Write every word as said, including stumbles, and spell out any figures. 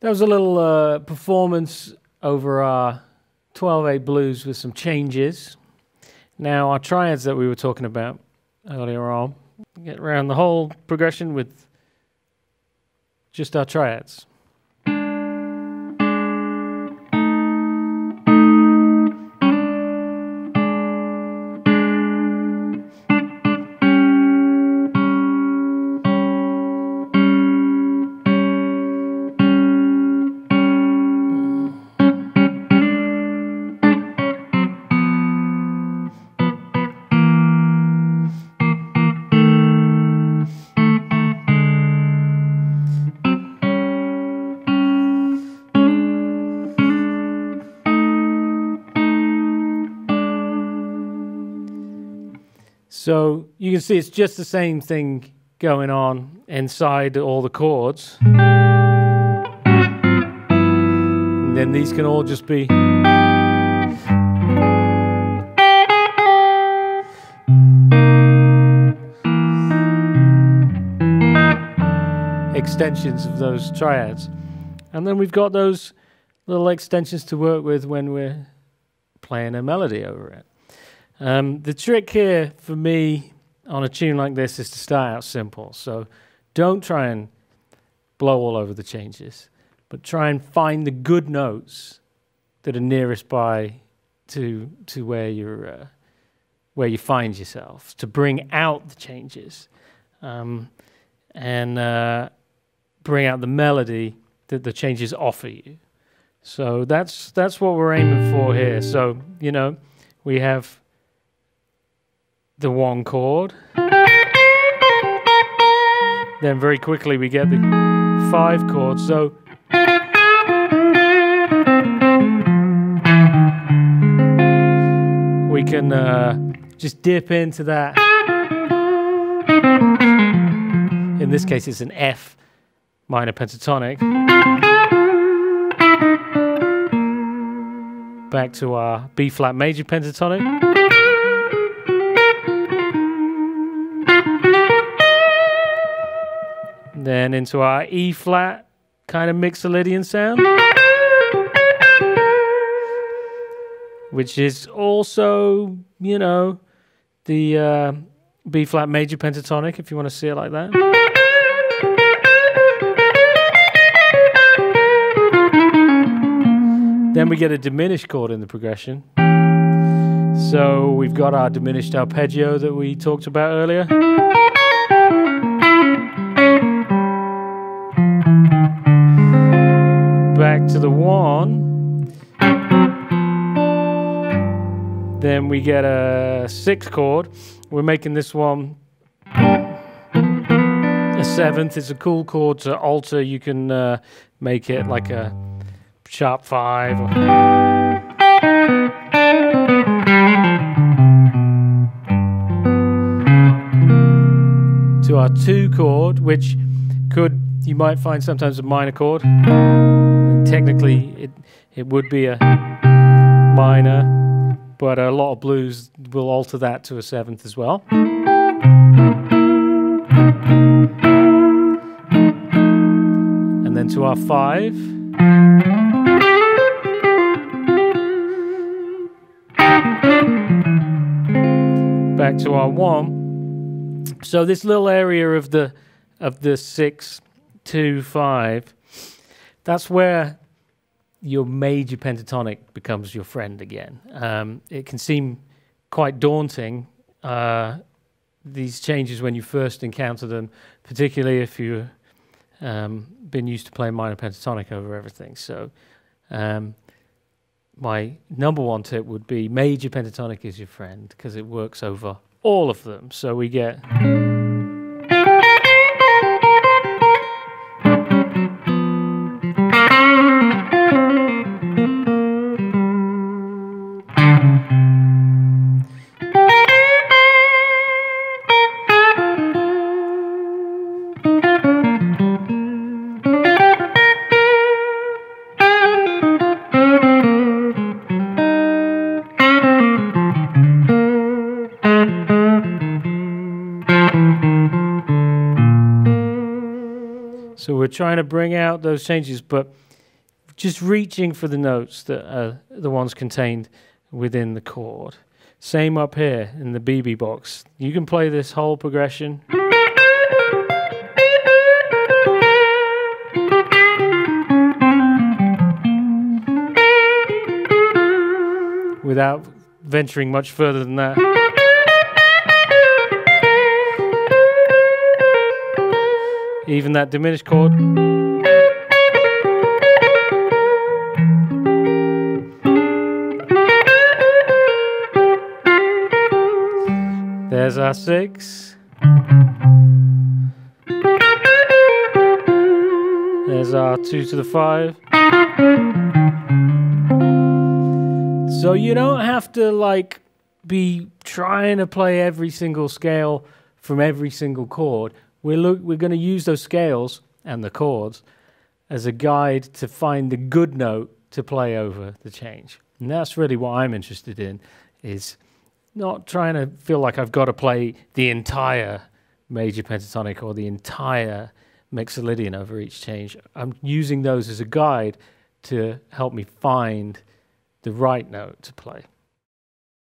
That was a little uh, performance over our twelve eight blues with some changes. Now our triads that we were talking about earlier on, get around the whole progression with just our triads. So you can see it's just the same thing going on inside all the chords. And then these can all just be... extensions of those triads. And then we've got those little extensions to work with when we're playing a melody over it. Um, the trick here for me on a tune like this is to start out simple. So don't try and blow all over the changes, but try and find the good notes that are nearest by to to where you're uh, where you find yourself, to bring out the changes um, and uh, bring out the melody that the changes offer you. So that's that's what we're aiming for here. So you know we have the one chord, then very quickly we get the five chord, so we can uh, just dip into that. In this case it's an F minor pentatonic, back to our B flat major pentatonic, then into our E flat kind of mixolydian sound, which is also, you know, the uh, B flat major pentatonic, if you want to see it like that. Then we get a diminished chord in the progression. So we've got our diminished arpeggio that we talked about earlier. Back to the one, then we get a sixth chord. We're making this one a seventh. It's a cool chord to alter. You can uh, make it like a sharp five, or to our two chord, which could, you might find sometimes a minor chord. Technically, it, it would be a minor, but a lot of blues will alter that to a seventh as well. And then to our five. Back to our one. So this little area of the, of the six, two, five, that's where your major pentatonic becomes your friend again. Um, it can seem quite daunting, uh, these changes, when you first encounter them, particularly if you've um, been used to playing minor pentatonic over everything. So um, my number one tip would be major pentatonic is your friend, because it works over all of them. So we get... So we're trying to bring out those changes, but just reaching for the notes that are the ones contained within the chord. Same up here in the B B box. You can play this whole progression. Without venturing much further than that. Even that diminished chord. There's our six. There's our two to the five. So you don't have to like be trying to play every single scale from every single chord. We're, look, we're going to use those scales and the chords as a guide to find the good note to play over the change. And that's really what I'm interested in, is not trying to feel like I've got to play the entire major pentatonic or the entire mixolydian over each change. I'm using those as a guide to help me find the right note to play.